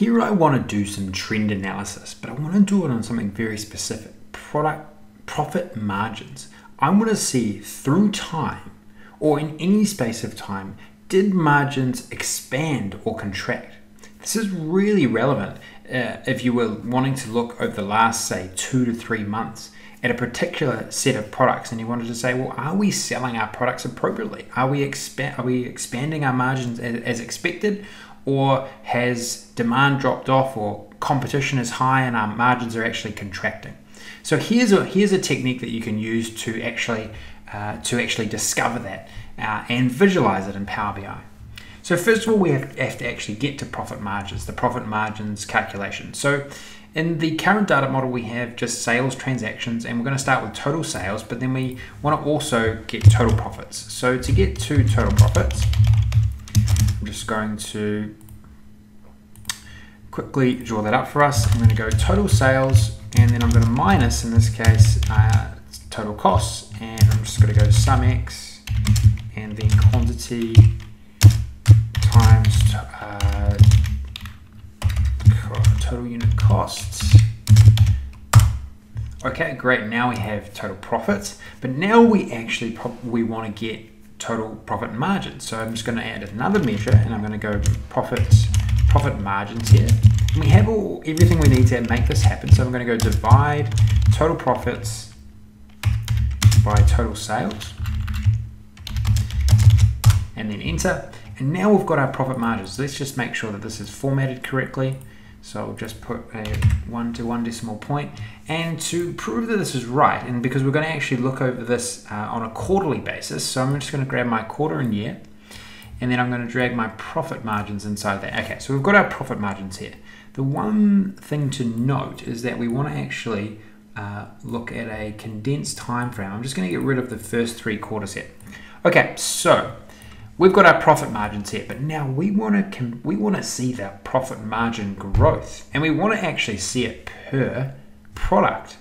Here I want to do some trend analysis, but I want to do it on something very specific, product profit margins. I want to see through time or in any space of time, did margins expand or contract? This is really relevant if you were wanting to look over the last, say, 2 to 3 months at a particular set of products and you wanted to say, well, are we selling our products appropriately? Are we expanding our margins as expected? Or has demand dropped off or competition is high and our margins are actually contracting? So here's a technique that you can use to actually discover that and visualize it in Power BI. So first of all, we have to actually get to profit margins, the profit margins calculation. So in the current data model, we have just sales transactions, and we're going to start with total sales, but then we want to also get total profits. So to get to total profits, I'm just going to quickly draw that up for us. I'm going to go total sales, and then I'm going to minus, in this case, total costs, and I'm just going to go sum X, and then quantity times total unit costs. Okay, great. Now we have total profits, but now we want to get total profit margin. So I'm just going to add another measure, and I'm going to go profit margins here. And we have everything we need to make this happen. So I'm going to go divide total profits by total sales, and then enter. And now we've got our profit margins. Let's just make sure that this is formatted correctly. So I'll just put a 1 to 1 decimal point. And to prove that this is right, and because we're going to actually look over this on a quarterly basis, so I'm just going to grab my quarter and year, and then I'm going to drag my profit margins inside there. Okay, so we've got our profit margins here. The one thing to note is that we want to actually look at a condensed time frame. I'm just going to get rid of the first 3 quarters here. Okay, so we've got our profit margins here, but now we want to see the profit margin growth, and we want to actually see it per product.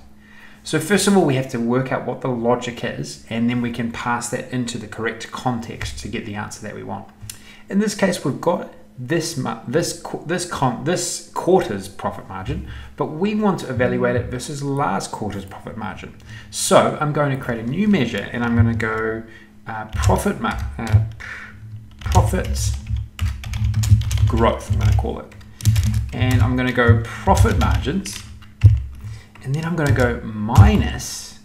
So first of all, we have to work out what the logic is, and then we can pass that into the correct context to get the answer that we want. In this case, we've got this quarter's profit margin, but we want to evaluate it versus last quarter's profit margin. So I'm going to create a new measure, and I'm going to go profit growth, I'm going to call it, and I'm going to go profit margins, and then I'm going to go minus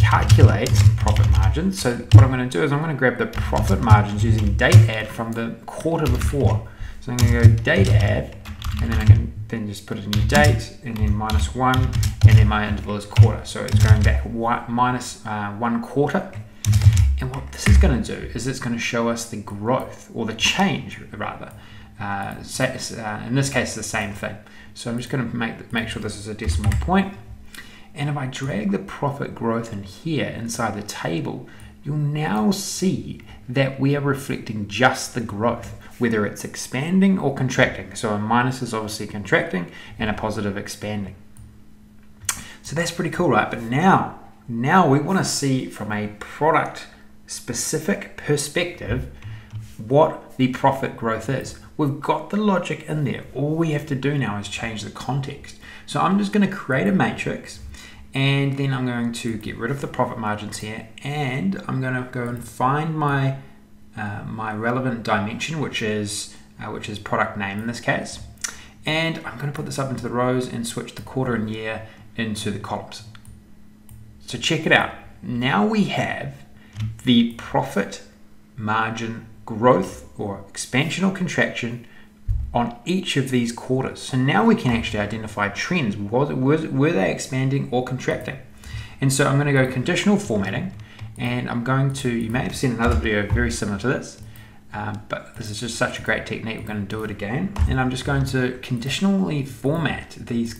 calculate profit margins. So what I'm going to do is I'm going to grab the profit margins using date add from the quarter before. So I'm going to go date add, and then I can then just put a new date, and then -1, and then my interval is quarter, so it's going back -1 quarter. And what this is going to do is it's going to show us the growth, or the change rather. In this case, the same thing. So I'm just going to make sure this is a decimal point. And if I drag the profit growth in here inside the table, you'll now see that we are reflecting just the growth, whether it's expanding or contracting. So a minus is obviously contracting and a positive expanding. So that's pretty cool, right? But now we want to see from a product specific perspective what the profit growth is. We've got the logic in there. All we have to do now is change the context. So I'm just going to create a matrix, and then I'm going to get rid of the profit margins here, and I'm going to go and find my my relevant dimension, which is product name in this case, and I'm going to put this up into the rows and switch the quarter and year into the columns. So check it out. Now we have the profit margin growth or expansion or contraction on each of these quarters. So now we can actually identify trends. Were they expanding or contracting? And so I'm going to go conditional formatting, and I'm going to, you may have seen another video very similar to this, but this is just such a great technique. We're going to do it again. And I'm just going to conditionally format these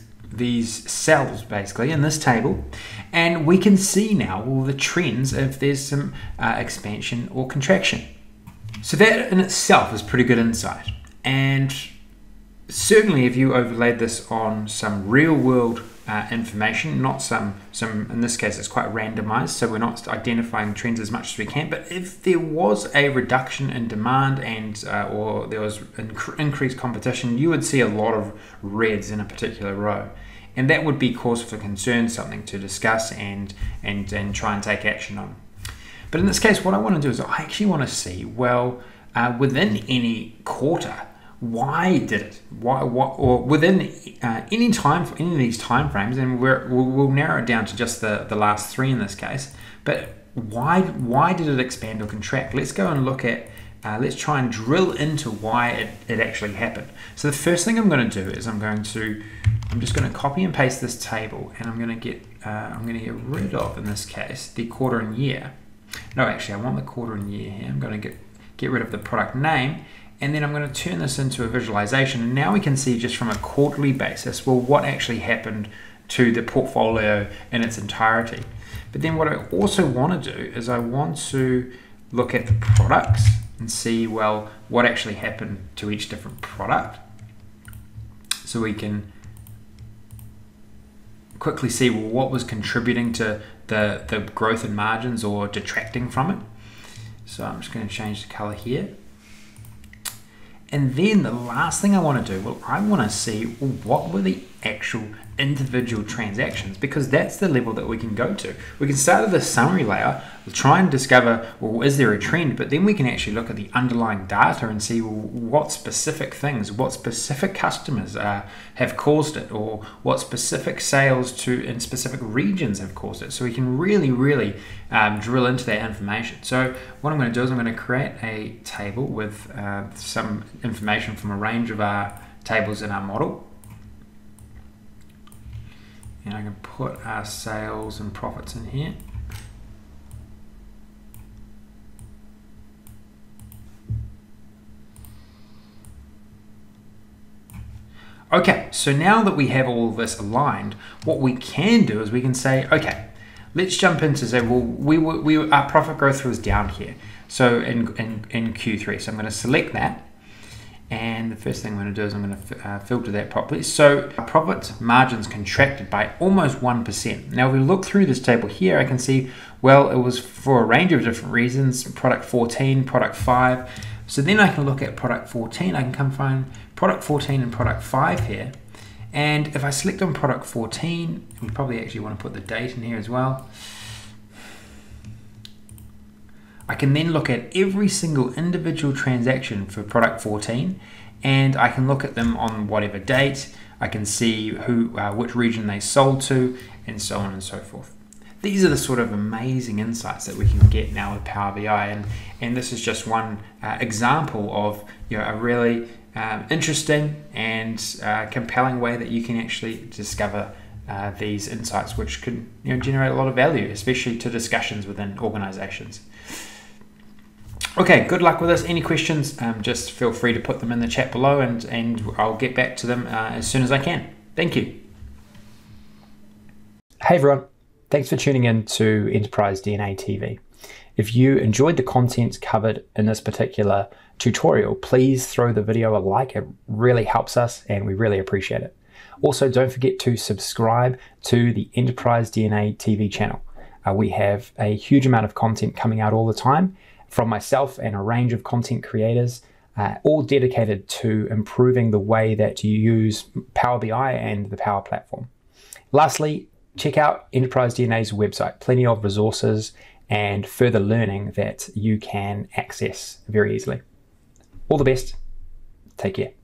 cells basically in this table, and we can see now all the trends if there's some expansion or contraction. So that in itself is pretty good insight, and certainly if you overlaid this on some real world information, not some in this case it's quite randomized, so we're not identifying trends as much as we can. But if there was a reduction in demand and or there was increased competition, you would see a lot of reds in a particular row, and that would be cause for concern, something to discuss and try and take action on. But in this case, what I want to do is I actually want to see, well, within any quarter, why did it? Why, or within any time, any of these time frames, and we'll narrow it down to just the last three in this case. But why did it expand or contract? Let's go and look at. Let's try and drill into why it actually happened. So the first thing I'm going to do is I'm just going to copy and paste this table, and I'm going to get rid of, in this case, the quarter and year. No, actually, I want the quarter and year here. I'm going to get rid of the product name. And then I'm going to turn this into a visualization. And now we can see just from a quarterly basis, well, what actually happened to the portfolio in its entirety. But then what I also want to do is I want to look at the products and see, well, what actually happened to each different product. So we can quickly see, well, what was contributing to the growth in margins or detracting from it. So I'm just going to change the color here. And then the last thing I want to do, well, I want to see what were the actual individual transactions, because that's the level that we can go to. We can start at the summary layer, we'll try and discover, well, is there a trend? But then we can actually look at the underlying data and see, well, what specific things, what specific customers have caused it, or what specific sales in specific regions have caused it. So we can really, really drill into that information. So what I'm going to do is I'm going to create a table with some information from a range of our tables in our model. And I can put our sales and profits in here. Okay, so now that we have all this aligned, what we can do is we can say, okay, let's jump into say, well, our profit growth was down here. So in Q3, so I'm going to select that. And the first thing I'm going to do is I'm going to filter that properly. So our profit margins contracted by almost 1%. Now if we look through this table here, I can see, well, it was for a range of different reasons, product 14, product 5. So then I can look at product 14, I can come find product 14 and product 5 here. And if I select on product 14, we probably actually want to put the date in here as well. I can then look at every single individual transaction for product 14, and I can look at them on whatever date. I can see which region they sold to, and so on and so forth. These are the sort of amazing insights that we can get now with Power BI, and this is just one example of, you know, a really interesting and compelling way that you can actually discover these insights, which could, you know, generate a lot of value, especially to discussions within organizations. Okay, good luck with this. Any questions, just feel free to put them in the chat below, and I'll get back to them as soon as I can. Thank you. Hey everyone, thanks for tuning in to Enterprise DNA TV. If you enjoyed the contents covered in this particular tutorial, please throw the video a like. It really helps us and we really appreciate it. Also, don't forget to subscribe to the Enterprise DNA TV channel. We have a huge amount of content coming out all the time, from myself and a range of content creators, all dedicated to improving the way that you use Power BI and the Power Platform. Lastly, check out Enterprise DNA's website, plenty of resources and further learning that you can access very easily. All the best, take care.